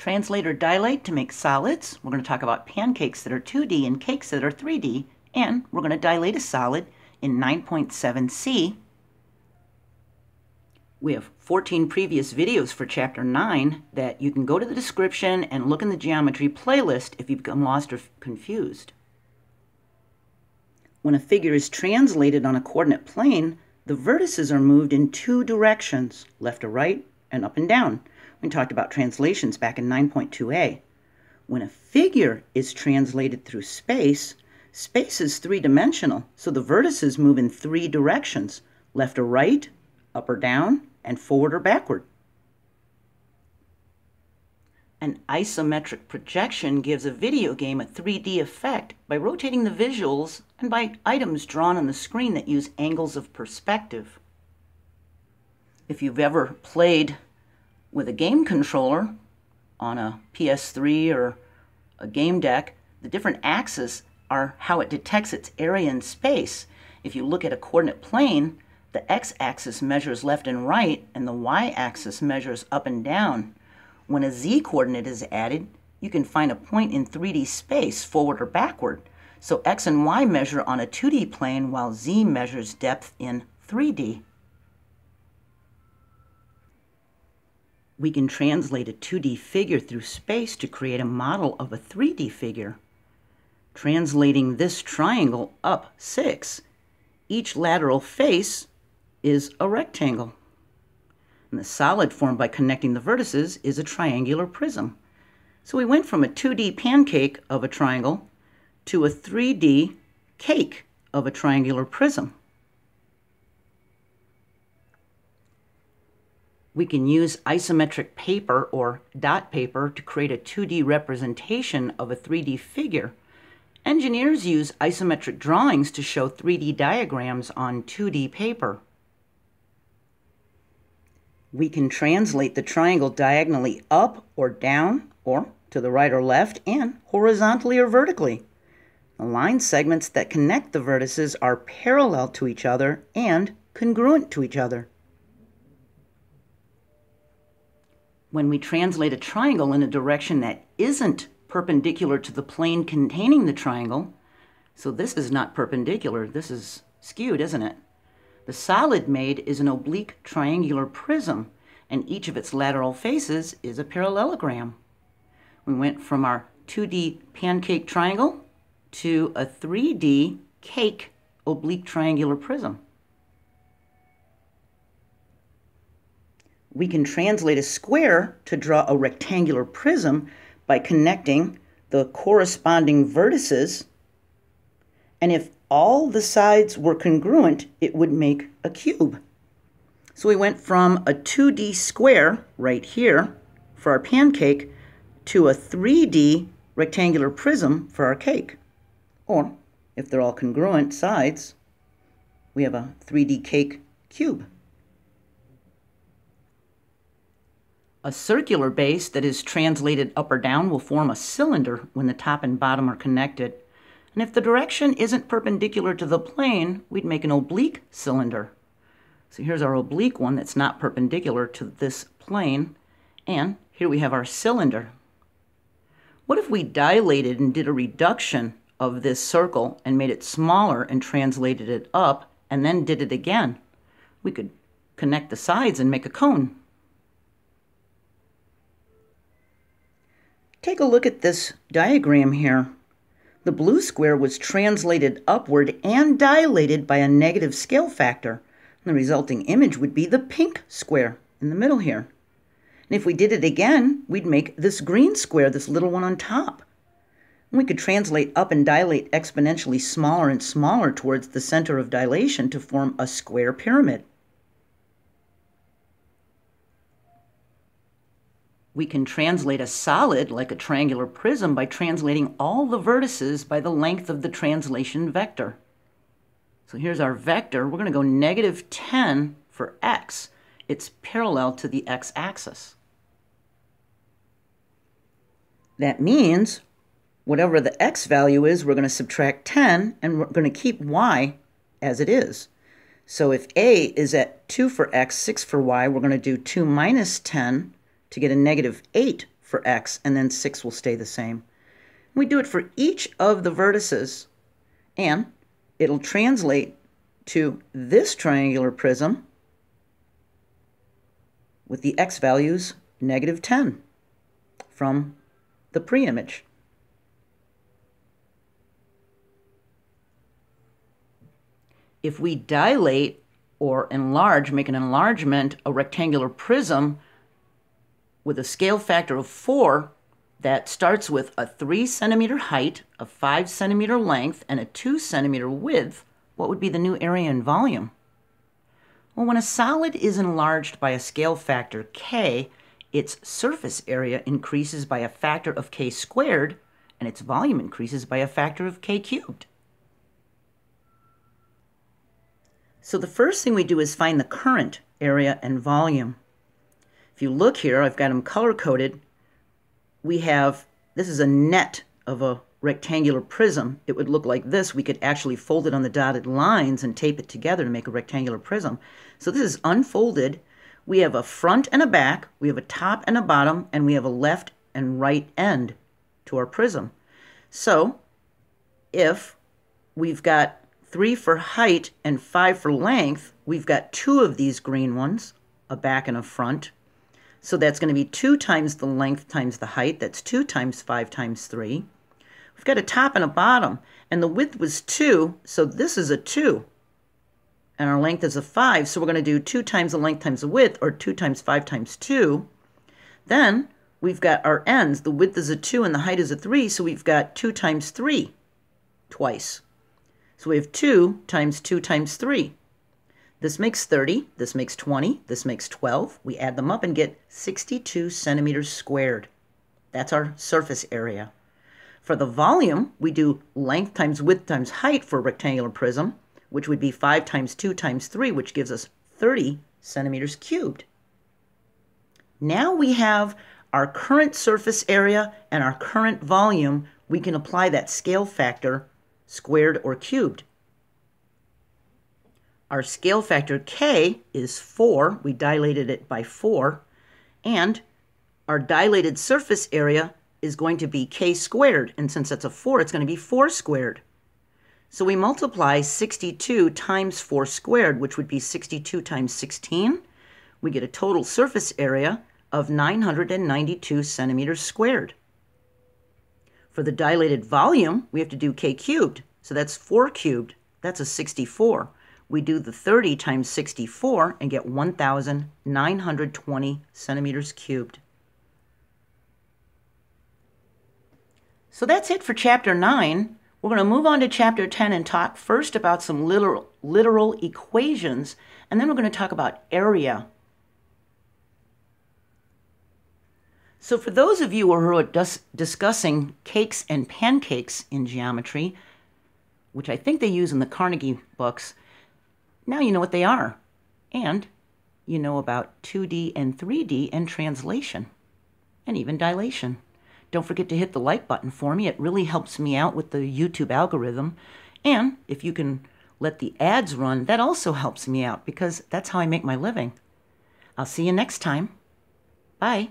Translate or dilate to make solids. We're going to talk about pancakes that are 2D and cakes that are 3D. And we're going to dilate a solid in 9.7c. We have 14 previous videos for Chapter 9 that you can go to the description and look in the geometry playlist if you become lost or confused. When a figure is translated on a coordinate plane, the vertices are moved in two directions, left to right and up and down. We talked about translations back in 9.2a. When a figure is translated through space, space is three-dimensional, so the vertices move in three directions, left or right, up or down, and forward or backward. An isometric projection gives a video game a 3D effect by rotating the visuals and by items drawn on the screen that use angles of perspective. If you've ever played with a game controller on a PS3 or a game deck, the different axes are how it detects its area in space. If you look at a coordinate plane, the x-axis measures left and right, and the y-axis measures up and down. When a z-coordinate is added, you can find a point in 3D space, forward or backward. So x and y measure on a 2D plane, while z measures depth in 3D. We can translate a 2D figure through space to create a model of a 3D figure. Translating this triangle up 6, each lateral face is a rectangle. And the solid formed by connecting the vertices is a triangular prism. So we went from a 2D pancake of a triangle to a 3D cake of a triangular prism. We can use isometric paper or dot paper to create a 2D representation of a 3D figure. Engineers use isometric drawings to show 3D diagrams on 2D paper. We can translate the triangle diagonally up or down, or to the right or left, and horizontally or vertically. The line segments that connect the vertices are parallel to each other and congruent to each other. When we translate a triangle in a direction that isn't perpendicular to the plane containing the triangle. So this is not perpendicular, this is skewed, isn't it? The solid made is an oblique triangular prism, and each of its lateral faces is a parallelogram. We went from our 2D pancake triangle to a 3D cake oblique triangular prism. We can translate a square to draw a rectangular prism by connecting the corresponding vertices, and if all the sides were congruent, it would make a cube. So we went from a 2D square right here for our pancake to a 3D rectangular prism for our cake. Or, if they're all congruent sides, we have a 3D cake cube. A circular base that is translated up or down will form a cylinder when the top and bottom are connected. And if the direction isn't perpendicular to the plane, we'd make an oblique cylinder. So here's our oblique one that's not perpendicular to this plane. And here we have our cylinder. What if we dilated and did a reduction of this circle and made it smaller and translated it up and then did it again? We could connect the sides and make a cone. Take a look at this diagram here. The blue square was translated upward and dilated by a negative scale factor. And the resulting image would be the pink square in the middle here. And if we did it again, we'd make this green square, this little one on top. And we could translate up and dilate exponentially smaller and smaller towards the center of dilation to form a square pyramid. We can translate a solid like a triangular prism by translating all the vertices by the length of the translation vector. So here's our vector. We're going to go negative 10 for x. It's parallel to the x-axis. That means whatever the x value is, we're going to subtract 10, and we're going to keep y as it is. So if a is at 2 for x, 6 for y, we're going to do 2 minus 10, to get a negative 8 for x, and then 6 will stay the same. We do it for each of the vertices, and it'll translate to this triangular prism with the x values -10 from the pre-image. If we dilate or enlarge, make an enlargement, a rectangular prism with a scale factor of 4 that starts with a 3 centimeter height, a 5 centimeter length, and a 2 centimeter width, what would be the new area and volume? Well, when a solid is enlarged by a scale factor k, its surface area increases by a factor of k squared, and its volume increases by a factor of k cubed. So the first thing we do is find the current area and volume. If you look here, I've got them color-coded. We have, this is a net of a rectangular prism. It would look like this. We could actually fold it on the dotted lines and tape it together to make a rectangular prism. So this is unfolded. We have a front and a back. We have a top and a bottom. And we have a left and right end to our prism. So if we've got 3 for height and 5 for length, we've got 2 of these green ones, a back and a front. So that's going to be 2 times the length times the height. That's 2 times 5 times 3. We've got a top and a bottom, and the width was 2, so this is a 2. And our length is a 5, so we're going to do 2 times the length times the width, or 2 times 5 times 2. Then we've got our ends. The width is a 2 and the height is a 3, so we've got 2 times 3 twice. So we have 2 times 2 times 3. This makes 30, this makes 20, this makes 12. We add them up and get 62 centimeters squared. That's our surface area. For the volume, we do length times width times height for a rectangular prism, which would be 5 times 2 times 3, which gives us 30 centimeters cubed. Now we have our current surface area and our current volume. We can apply that scale factor, squared or cubed. Our scale factor k is 4. We dilated it by 4. And our dilated surface area is going to be k squared. And since that's a 4, it's going to be 4 squared. So we multiply 62 times 4 squared, which would be 62 times 16. We get a total surface area of 992 centimeters squared. For the dilated volume, we have to do k cubed. So that's 4 cubed. That's a 64. We do the 30 times 64 and get 1,920 centimeters cubed. So that's it for Chapter 9. We're going to move on to Chapter 10 and talk first about some literal equations, and then we're going to talk about area. So for those of you who are discussing cakes and pancakes in geometry, which I think they use in the Carnegie books, now you know what they are. And you know about 2D and 3D and translation, and even dilation. Don't forget to hit the like button for me. It really helps me out with the YouTube algorithm. And if you can let the ads run, that also helps me out because that's how I make my living. I'll see you next time. Bye.